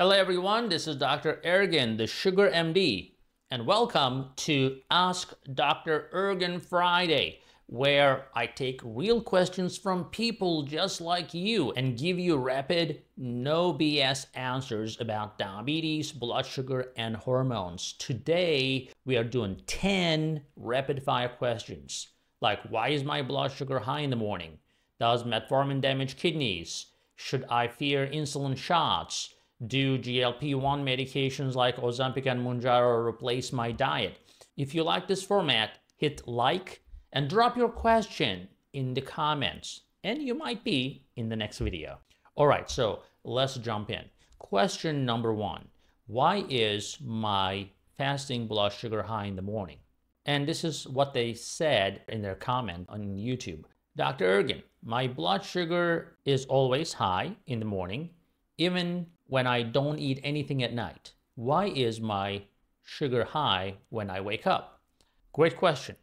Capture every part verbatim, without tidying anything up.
Hello everyone, this is Doctor Ergin, the SugarMD, and welcome to Ask Doctor Ergin Friday, where I take real questions from people just like you and give you rapid, no B S answers about diabetes, blood sugar, and hormones. Today, we are doing ten rapid-fire questions, like why is my blood sugar high in the morning? Does metformin damage kidneys? Should I fear insulin shots? Do G L P one medications like Ozempic and Mounjaro replace my diet? If you like this format, hit like and drop your question in the comments, and you might be in the next video. All right, so let's jump in. Question number one, why is my fasting blood sugar high in the morning? And this is what they said in their comment on YouTube. Doctor Ergin, my blood sugar is always high in the morning, even when I don't eat anything at night. Why is my sugar high when I wake up? Great question.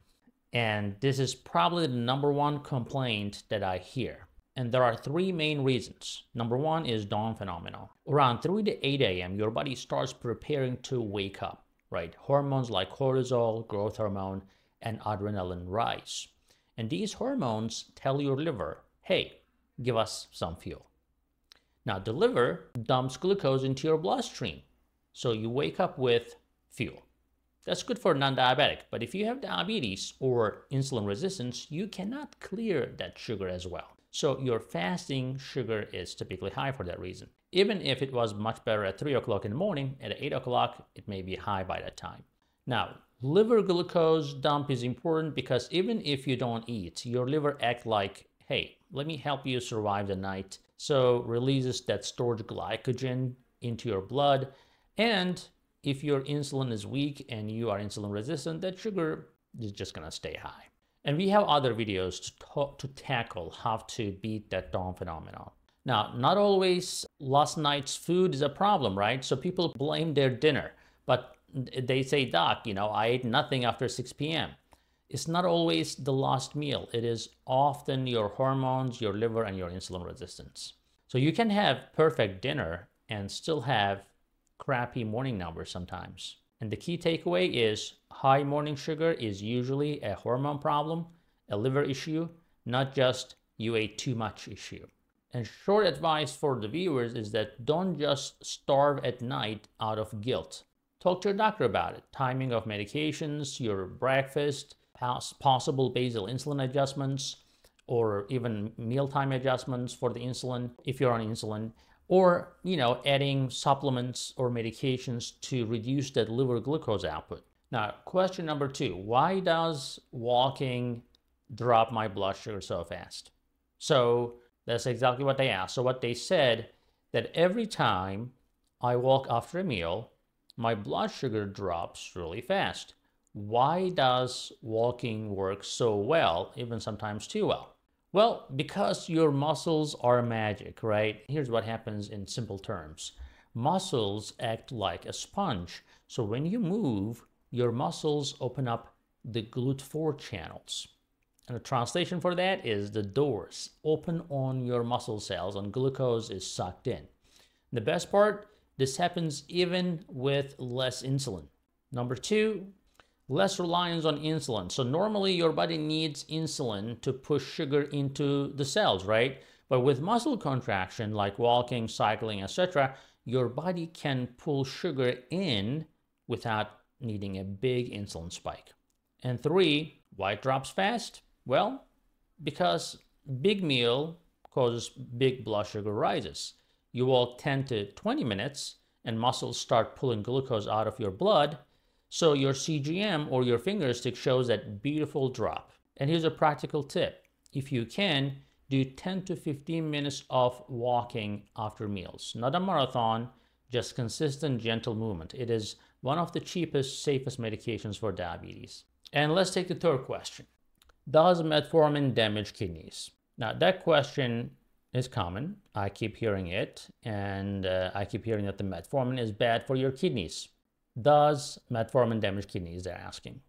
And this is probably the number one complaint that I hear. And there are three main reasons. Number one is dawn phenomenon. Around three to eight A M, your body starts preparing to wake up, right? Hormones like cortisol, growth hormone, and adrenaline rise. And these hormones tell your liver, hey, give us some fuel. Now, the liver dumps glucose into your bloodstream, so you wake up with fuel. That's good for non-diabetic, but if you have diabetes or insulin resistance, you cannot clear that sugar as well. So your fasting sugar is typically high for that reason. Even if it was much better at three o'clock in the morning, at eight o'clock, it may be high by that time. Now, liver glucose dump is important because even if you don't eat, your liver acts like, hey, let me help you survive the night. So releases that stored glycogen into your blood. And if your insulin is weak and you are insulin resistant, that sugar is just gonna stay high. And we have other videos to, talk, to tackle how to beat that dawn phenomenon. Now, not always last night's food is a problem, right? So people blame their dinner, but they say, doc, you know, I ate nothing after six P M It's not always the last meal. It is often your hormones, your liver, and your insulin resistance. So you can have perfect dinner and still have crappy morning numbers sometimes. And the key takeaway is high morning sugar is usually a hormone problem, a liver issue, not just you ate too much issue. And short advice for the viewers is that don't just starve at night out of guilt. Talk to your doctor about it. Timing of medications, your breakfast, possible basal insulin adjustments, or even mealtime adjustments for the insulin if you're on insulin, or, you know, adding supplements or medications to reduce that liver glucose output. Now, question number two, why does walking drop my blood sugar so fast? So that's exactly what they asked. So what they said that every time I walk after a meal, my blood sugar drops really fast. Why does walking work so well, even sometimes too well? Well, because your muscles are magic, right? Here's what happens in simple terms. Muscles act like a sponge. So when you move, your muscles open up the GLUTE four channels. And a translation for that is the doors open on your muscle cells and glucose is sucked in. The best part, this happens even with less insulin. Number two, less reliance on insulin. So normally your body needs insulin to push sugar into the cells, right? But with muscle contraction, like walking, cycling, et cetera, your body can pull sugar in without needing a big insulin spike. And three, why it drops fast? Well, because big meal causes big blood sugar rises. You walk ten to twenty minutes and muscles start pulling glucose out of your blood. So your C G M or your finger stick shows that beautiful drop. And here's a practical tip. If you can, do ten to fifteen minutes of walking after meals. Not a marathon, just consistent, gentle movement. It is one of the cheapest, safest medications for diabetes. And let's take the third question. Does metformin damage kidneys? Now that question is common. I keep hearing it. And uh, I keep hearing that the metformin is bad for your kidneys. Does metformin damage kidneys, they're asking.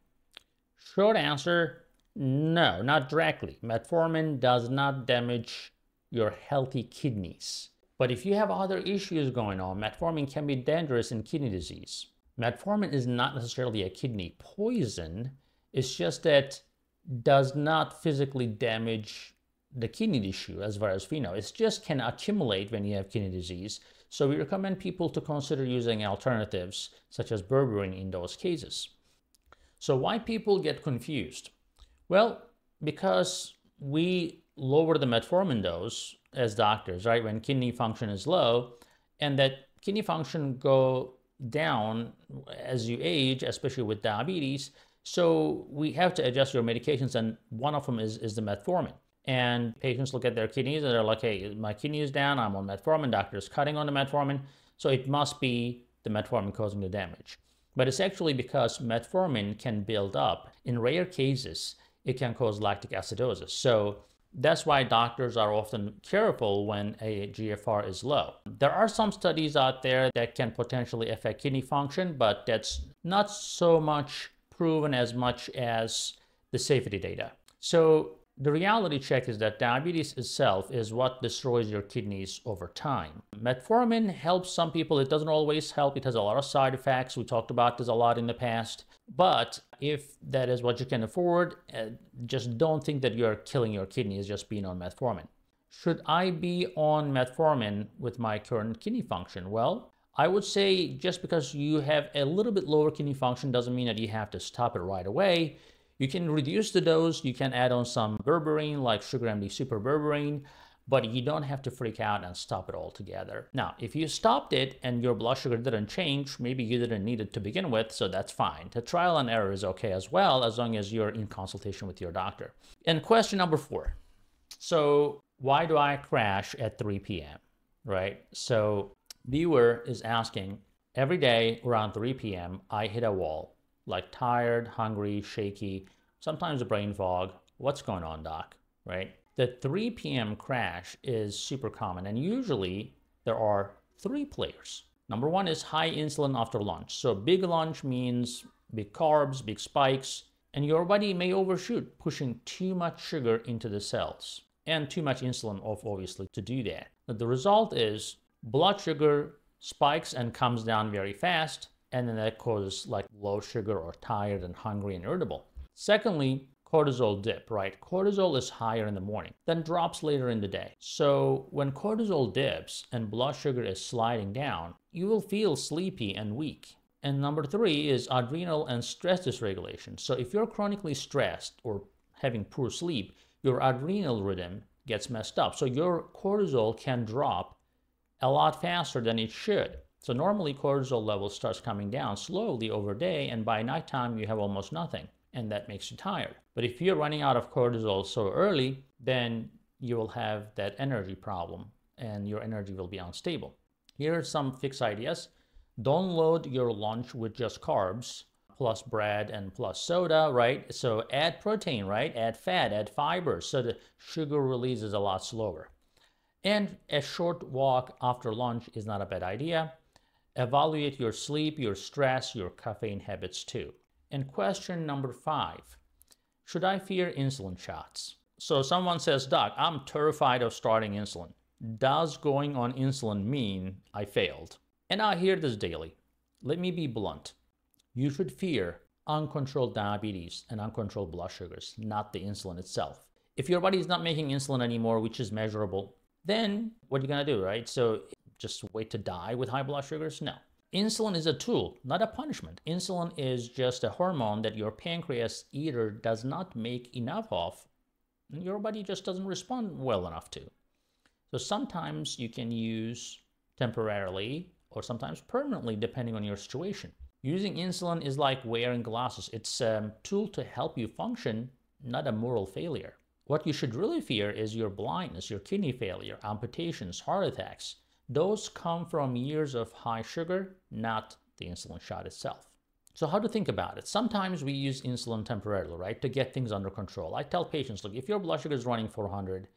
Short answer, no, not directly. Metformin does not damage your healthy kidneys. But if you have other issues going on, metformin can be dangerous in kidney disease. Metformin is not necessarily a kidney poison. It's just that it does not physically damage the kidney tissue as far as we know. It just can accumulate when you have kidney disease. So we recommend people to consider using alternatives such as berberine in those cases. So why people get confused? Well, because we lower the metformin dose as doctors, right, when kidney function is low, and that kidney function go down as you age, especially with diabetes. So we have to adjust your medications, and one of them is, is the metformin. And patients look at their kidneys and they're like, hey, my kidney is down, I'm on metformin, doctor's cutting on the metformin, so it must be the metformin causing the damage. But it's actually because metformin can build up. In rare cases, it can cause lactic acidosis. So that's why doctors are often careful when a G F R is low. There are some studies out there that can potentially affect kidney function, but that's not so much proven as much as the safety data. So the reality check is that diabetes itself is what destroys your kidneys over time. Metformin helps some people. It doesn't always help. It has a lot of side effects. We talked about this a lot in the past. But if that is what you can afford, just don't think that you're killing your kidneys just being on metformin. Should I be on metformin with my current kidney function? Well, I would say just because you have a little bit lower kidney function doesn't mean that you have to stop it right away. You can reduce the dose, you can add on some berberine like SugarMD Super Berberine, but you don't have to freak out and stop it altogether. Now, if you stopped it and your blood sugar didn't change, maybe you didn't need it to begin with, so that's fine. The trial and error is okay as well, as long as you're in consultation with your doctor. And question number four. So why do I crash at three p m, right? So viewer is asking, every day around three p m, I hit a wall, like tired, hungry, shaky, sometimes a brain fog. What's going on, doc, right? The three p m crash is super common, and usually there are three players. Number one is high insulin after lunch. So big lunch means big carbs, big spikes, and your body may overshoot, pushing too much sugar into the cells and too much insulin off, obviously, to do that. But the result is blood sugar spikes and comes down very fast, and then that causes like low sugar or tired and hungry and irritable. Secondly, cortisol dip, right? Cortisol is higher in the morning, then drops later in the day. So when cortisol dips and blood sugar is sliding down, you will feel sleepy and weak. And number three is adrenal and stress dysregulation. So if you're chronically stressed or having poor sleep, your adrenal rhythm gets messed up. So your cortisol can drop a lot faster than it should. So normally cortisol level starts coming down slowly over day, and by nighttime you have almost nothing, and that makes you tired. But if you're running out of cortisol so early, then you will have that energy problem and your energy will be unstable. Here are some fixed ideas. Don't load your lunch with just carbs plus bread and plus soda, right? So add protein, right? Add fat, add fiber, so the sugar release is a lot slower. And a short walk after lunch is not a bad idea. Evaluate your sleep, your stress, your caffeine habits too. And question number five, should I fear insulin shots? So someone says, doc, I'm terrified of starting insulin. Does going on insulin mean I failed? And I hear this daily. Let me be blunt. You should fear uncontrolled diabetes and uncontrolled blood sugars, not the insulin itself. If your body is not making insulin anymore, which is measurable, then what are you gonna do, right? So just wait to die with high blood sugars? No. Insulin is a tool, not a punishment. Insulin is just a hormone that your pancreas either does not make enough of, and your body just doesn't respond well enough to. So sometimes you can use temporarily or sometimes permanently, depending on your situation. Using insulin is like wearing glasses. It's a tool to help you function, not a moral failure. What you should really fear is your blindness, your kidney failure, amputations, heart attacks. Those come from years of high sugar, not the insulin shot itself. So how to think about it? Sometimes we use insulin temporarily, right, to get things under control. I tell patients, look, if your blood sugar is running four hundred,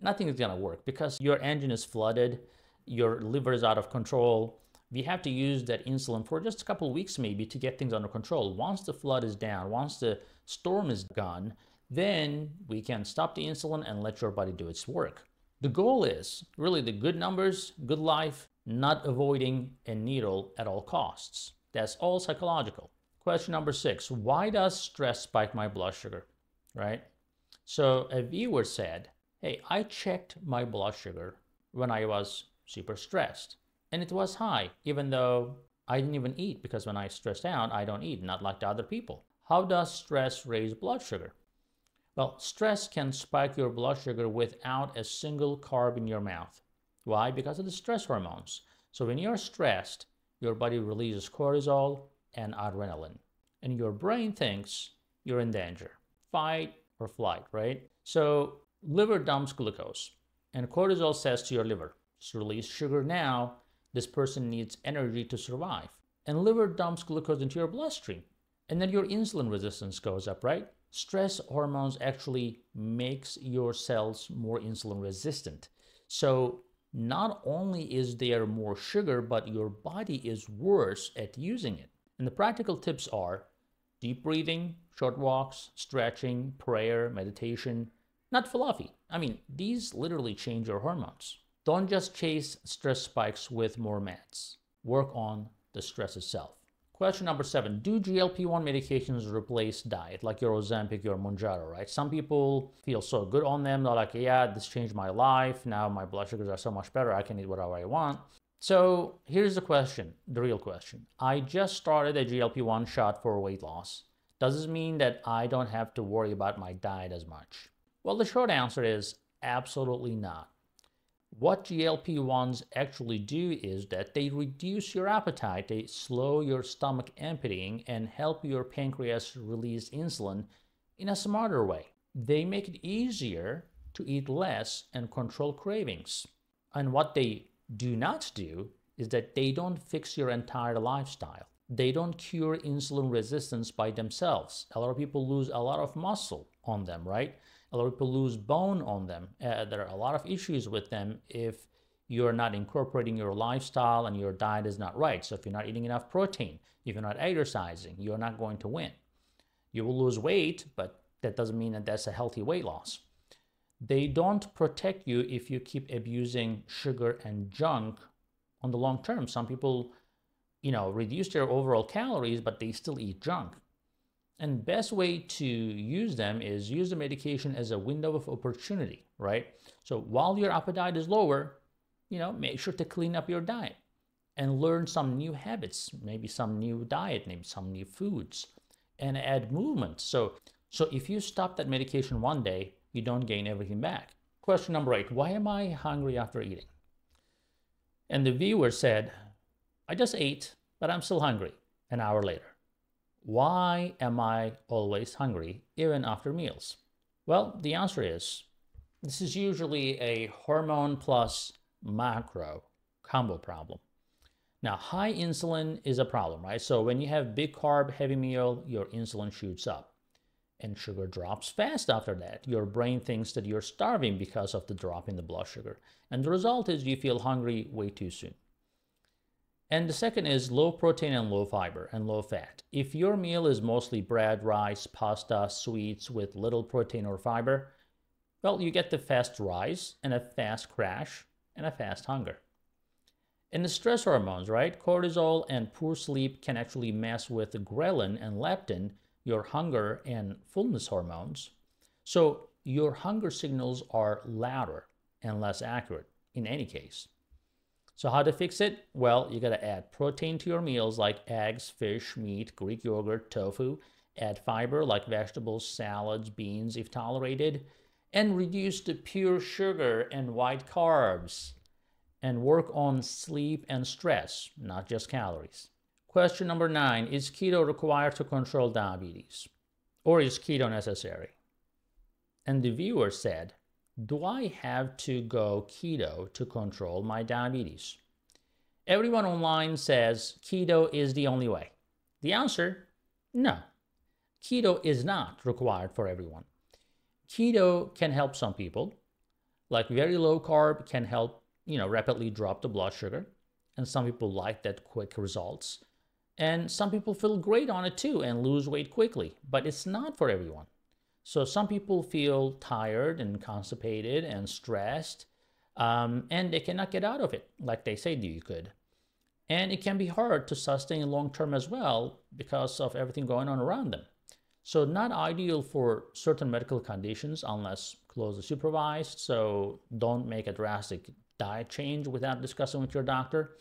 nothing is gonna work because your engine is flooded, your liver is out of control. We have to use that insulin for just a couple of weeks maybe to get things under control. Once the flood is down, once the storm is gone, then we can stop the insulin and let your body do its work. The goal is really the good numbers, good life, not avoiding a needle at all costs. That's all psychological. Question number six, why does stress spike my blood sugar, right? So a viewer said, hey, I checked my blood sugar when I was super stressed and it was high, even though I didn't even eat, because when I stressed out, I don't eat, not like the other people. How does stress raise blood sugar? Well, stress can spike your blood sugar without a single carb in your mouth. Why? Because of the stress hormones. So when you're stressed, your body releases cortisol and adrenaline, and your brain thinks you're in danger. Fight or flight, right? So liver dumps glucose, and cortisol says to your liver, just release sugar now. This person needs energy to survive. And liver dumps glucose into your bloodstream. And then your insulin resistance goes up, right? Stress hormones actually makes your cells more insulin resistant. So not only is there more sugar, but your body is worse at using it. And the practical tips are deep breathing, short walks, stretching, prayer, meditation, not fluffy. I mean, these literally change your hormones. Don't just chase stress spikes with more meds. Work on the stress itself. Question number seven, do G L P one medications replace diet, like your Ozempic, your Mounjaro, right? Some people feel so good on them. They're like, yeah, this changed my life. Now my blood sugars are so much better. I can eat whatever I want. So here's the question, the real question. I just started a G L P one shot for weight loss. Does this mean that I don't have to worry about my diet as much? Well, the short answer is absolutely not. What G L P ones actually do is that they reduce your appetite, they slow your stomach emptying, and help your pancreas release insulin in a smarter way. They make it easier to eat less and control cravings. And what they do not do is that they don't fix your entire lifestyle. They don't cure insulin resistance by themselves. A lot of people lose a lot of muscle on them, right? A lot of people lose bone on them. Uh, there are a lot of issues with them if you're not incorporating your lifestyle and your diet is not right. So if you're not eating enough protein, if you're not exercising, you're not going to win. You will lose weight, but that doesn't mean that that's a healthy weight loss. They don't protect you if you keep abusing sugar and junk on the long term. Some people, you know, reduce their overall calories, but they still eat junk. And best way to use them is use the medication as a window of opportunity, right? So while your appetite is lower, you know, make sure to clean up your diet and learn some new habits, maybe some new diet, maybe some new foods, and add movement. So, so if you stop that medication one day, you don't gain everything back. Question number eight, why am I hungry after eating? And the viewer said, I just ate, but I'm still hungry an hour later. Why am I always hungry even after meals? Well, the answer is this is usually a hormone plus macro combo problem. Now, high insulin is a problem, right? So when you have big carb, heavy meal, your insulin shoots up and sugar drops fast after that. Your brain thinks that you're starving because of the drop in the blood sugar. And the result is you feel hungry way too soon. And the second is low protein and low fiber and low fat. If your meal is mostly bread, rice, pasta, sweets with little protein or fiber, well, you get the fast rise and a fast crash and a fast hunger. And the stress hormones, right? Cortisol and poor sleep can actually mess with ghrelin and leptin, your hunger and fullness hormones. So your hunger signals are louder and less accurate in any case. So how to fix it? Well, you gotta add protein to your meals like eggs, fish, meat, Greek yogurt, tofu, add fiber like vegetables, salads, beans if tolerated, and reduce the pure sugar and white carbs, and work on sleep and stress, not just calories. Question number nine, is keto required to control diabetes? Or is keto necessary? And the viewer said, do I have to go keto to control my diabetes? Everyone online says keto is the only way. The answer, no. Keto is not required for everyone. Keto can help some people, like very low carb can help, you know, rapidly drop the blood sugar. And some people like that quick results. And some people feel great on it too and lose weight quickly, but it's not for everyone. So some people feel tired and constipated and stressed, um, and they cannot get out of it like they said you could. And it can be hard to sustain long term as well because of everything going on around them. So not ideal for certain medical conditions unless closely supervised. So don't make a drastic diet change without discussing with your doctor.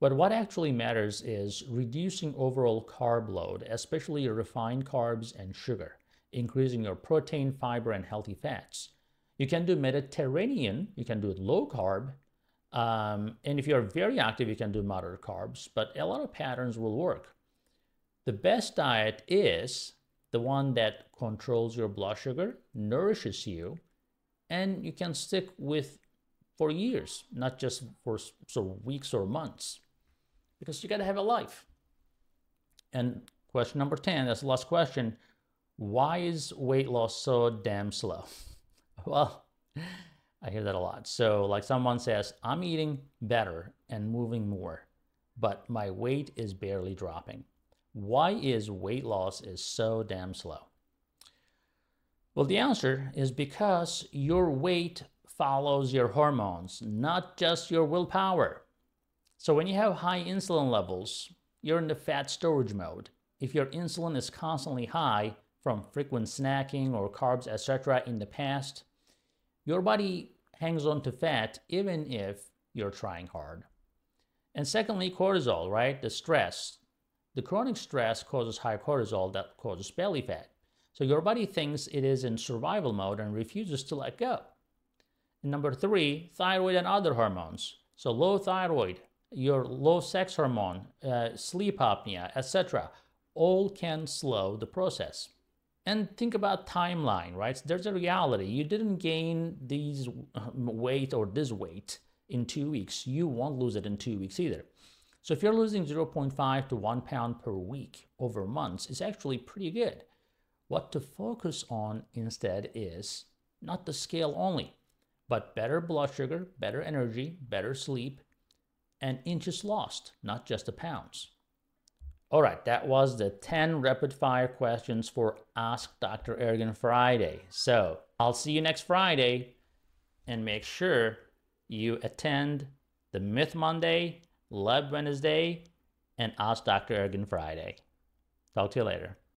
But what actually matters is reducing overall carb load, especially refined carbs and sugar, increasing your protein, fiber, and healthy fats. You can do Mediterranean, you can do it low carb, um, and if you're very active, you can do moderate carbs, but a lot of patterns will work. The best diet is the one that controls your blood sugar, nourishes you, and you can stick with for years, not just for so weeks or months, because you got to have a life. And question number ten, that's the last question. Why is weight loss so damn slow? Well, I hear that a lot. So like someone says, I'm eating better and moving more, but my weight is barely dropping. Why is weight loss is so damn slow? Well, the answer is because your weight follows your hormones, not just your willpower. So when you have high insulin levels, you're in the fat storage mode. If your insulin is constantly high from frequent snacking or carbs, et cetera in the past, your body hangs on to fat even if you're trying hard. And secondly, cortisol, right? The stress. The chronic stress causes high cortisol that causes belly fat. So your body thinks it is in survival mode and refuses to let go. And number three, thyroid and other hormones. So low thyroid, your low sex hormone, uh, sleep apnea, et cetera, all can slow the process. And think about timeline, right? So there's a reality. You didn't gain these weight or this weight in two weeks. You won't lose it in two weeks either. So if you're losing zero point five to one pound per week over months, it's actually pretty good. What to focus on instead is not the scale only, but better blood sugar, better energy, better sleep, and inches lost, not just the pounds. All right, that was the ten rapid fire questions for Ask Doctor Ergin Friday. So I'll see you next Friday, and make sure you attend the Myth Monday, Lab Wednesday, and Ask Doctor Ergin Friday. Talk to you later.